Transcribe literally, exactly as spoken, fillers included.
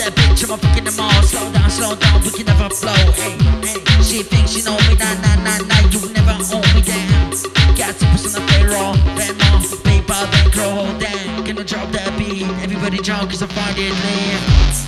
That bitch, I'm a fucking them all. Slow down, slow down, we can never flow. Hey, hey, she thinks she know me, nah, nah, nah, nah. You never own me, damn. Got two percent of payroll, red mom, PayPal, bankroll, damn. Gonna drop that beat, everybody drunk, cause I'm fucking lame.